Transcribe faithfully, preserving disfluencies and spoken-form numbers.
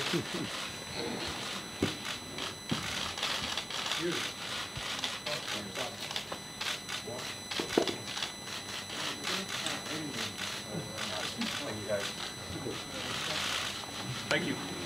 Beautiful. Thank you.